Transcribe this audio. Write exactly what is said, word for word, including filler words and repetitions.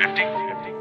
acting.